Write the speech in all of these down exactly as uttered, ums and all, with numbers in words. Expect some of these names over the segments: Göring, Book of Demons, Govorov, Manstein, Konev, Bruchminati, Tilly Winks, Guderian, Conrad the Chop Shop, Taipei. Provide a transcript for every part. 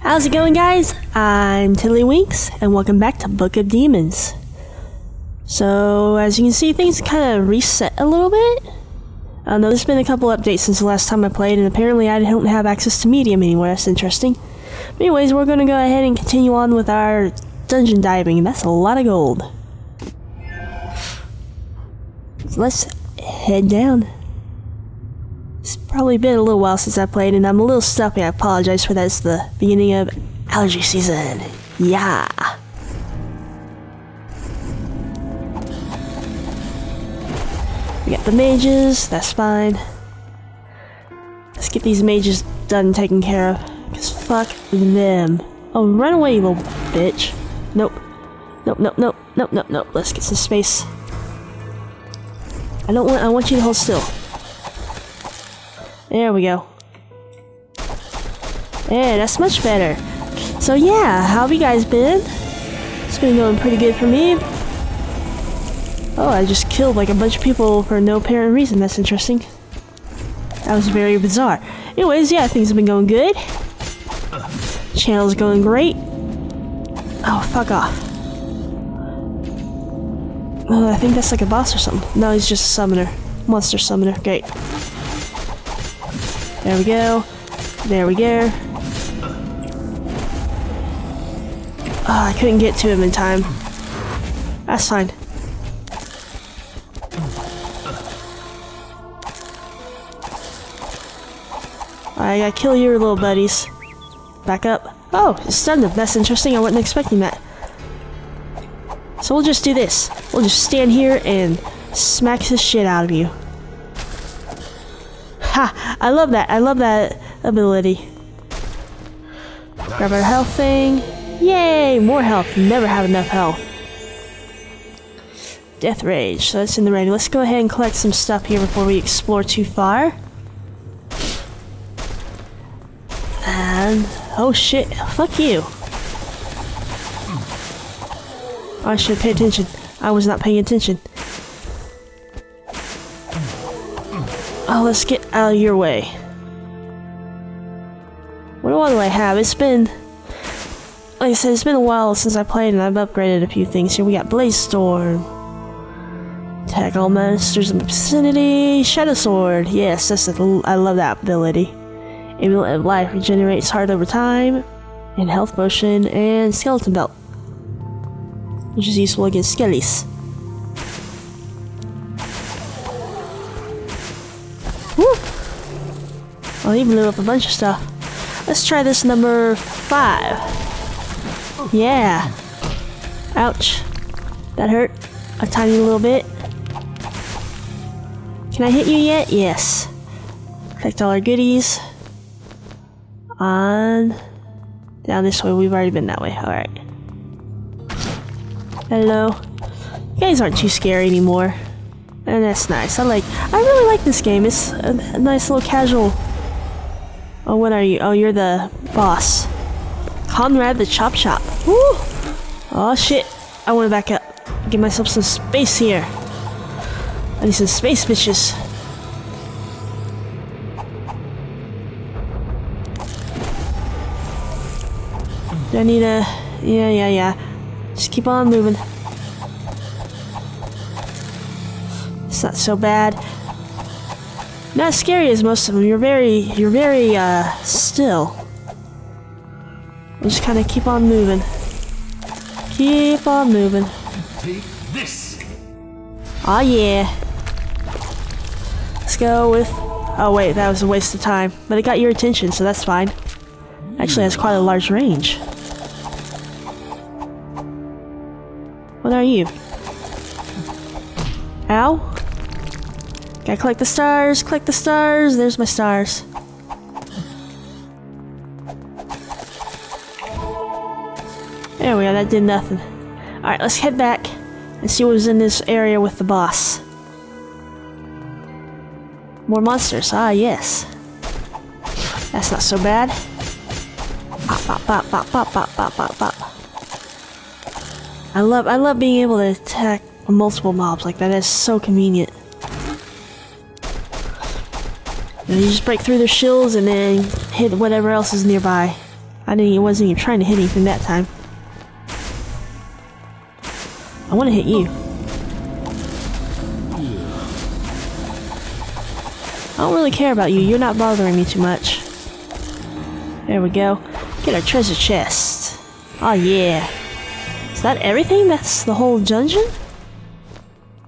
How's it going, guys? I'm Tilly Winks, and welcome back to Book of Demons. So, as you can see, things kind of reset a little bit. Um, there's been a couple updates since the last time I played, and apparently I don't have access to Medium anymore. That's interesting. But anyways, we're going to go ahead and continue on with our dungeon diving. That's a lot of gold. So let's head down. It's probably been a little while since I played, and I'm a little stuffy. I apologize for that. It's the beginning of allergy season. Yeah. We got the mages. That's fine. Let's get these mages done and taken care of. Because fuck them. Oh, run away, you little bitch. Nope. Nope, nope, nope, nope, nope, nope. Let's get some space. I don't want- I want you to hold still. There we go. Yeah, that's much better. So yeah, how have you guys been? It's been going pretty good for me. Oh, I just killed like a bunch of people for no apparent reason. That's interesting. That was very bizarre. Anyways, yeah, things have been going good. Channel's going great. Oh, fuck off. Oh, I think that's like a boss or something. No, he's just a summoner. Monster summoner. Great. There we go. There we go. Oh, I couldn't get to him in time. That's fine. Alright, I gotta kill your little buddies. Back up. Oh, it stunned him. That's interesting. I wasn't expecting that. So we'll just do this. We'll just stand here and smack the shit out of you. Ha! I love that. I love that ability. Grab our health thing. Yay! More health. Never have enough health. Death Rage. So that's in the rain. Let's go ahead and collect some stuff here before we explore too far. And... oh shit. Fuck you. I should pay attention. I was not paying attention. Oh, let's get out of your way. What all do I have? It's been, like I said, it's been a while since I played, and I've upgraded a few things here. We got Blaze Storm, attack all monsters in the vicinity, Shadow Sword. Yes, that's a, I love that ability. Amulet of Life regenerates heart over time, and health potion, and skeleton belt, which is useful against skellies. Woo! Oh, he blew up a bunch of stuff. Let's try this number five. Yeah. Ouch. That hurt a tiny little bit. Can I hit you yet? Yes. Collect all our goodies. On. Down this way. We've already been that way. Alright. Hello. You guys aren't too scary anymore. And that's nice. I like. I really like this game. It's a, a nice little casual. Oh, what are you? Oh, you're the boss, Conrad the Chop Shop. Woo! Oh shit! I want to back up. Give myself some space here. I need some space, bitches. Do I need a? Yeah, yeah, yeah. Just keep on moving. It's not so bad. Not as scary as most of them. You're very, you're very uh, still. We'll just kind of keep on moving. Keep on moving. Take this. Oh yeah. Let's go with. Oh wait, that was a waste of time. But it got your attention, so that's fine. Actually, that's quite a large range. What are you? Ow. Gotta collect the stars, collect the stars, there's my stars. There we go, that did nothing. Alright, let's head back and see what was in this area with the boss. More monsters, ah yes. That's not so bad. Bop, bop, bop, bop, bop, bop, bop, bop, bop. I love, I love being able to attack multiple mobs like that, that's so convenient. You just break through their shields and then hit whatever else is nearby. I didn't. He wasn't even trying to hit anything that time. I want to hit you. I don't really care about you. You're not bothering me too much. There we go. Get our treasure chest. Oh yeah. Is that everything? That's the whole dungeon?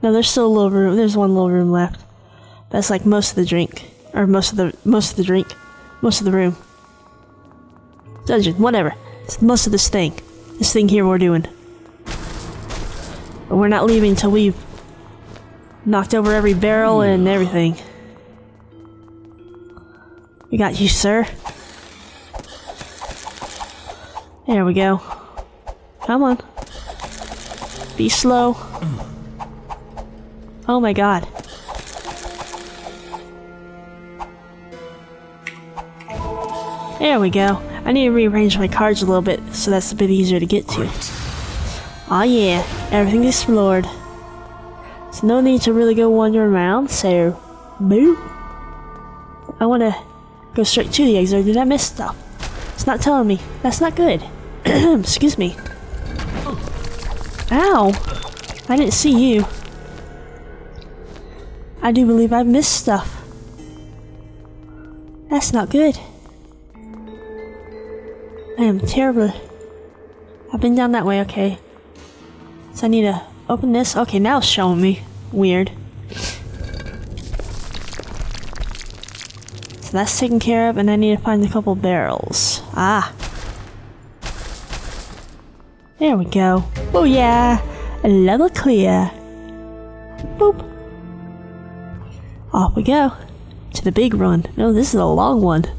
No, there's still a little room. There's one little room left. That's like most of the drink, or most of the most of the drink, most of the room. Dungeon, whatever. It's most of this thing. This thing here we're doing. But we're not leaving till we've knocked over every barrel and everything. We got you, sir. There we go. Come on. Be slow. Oh my god. There we go. I need to rearrange my cards a little bit, so that's a bit easier to get to. Aw yeah, everything's explored. So no need to really go wandering around, so... Boo! I want to go straight to the exit, or did I miss stuff? It's not telling me. That's not good. Excuse me. Ow! I didn't see you. I do believe I missed stuff. That's not good. I am terrible. I've been down that way, okay. So I need to open this. Okay, now it's showing me. Weird. So that's taken care of, and I need to find a couple barrels. Ah. There we go. Oh yeah! A level clear. Boop. Off we go. To the big run. No, this is a long one.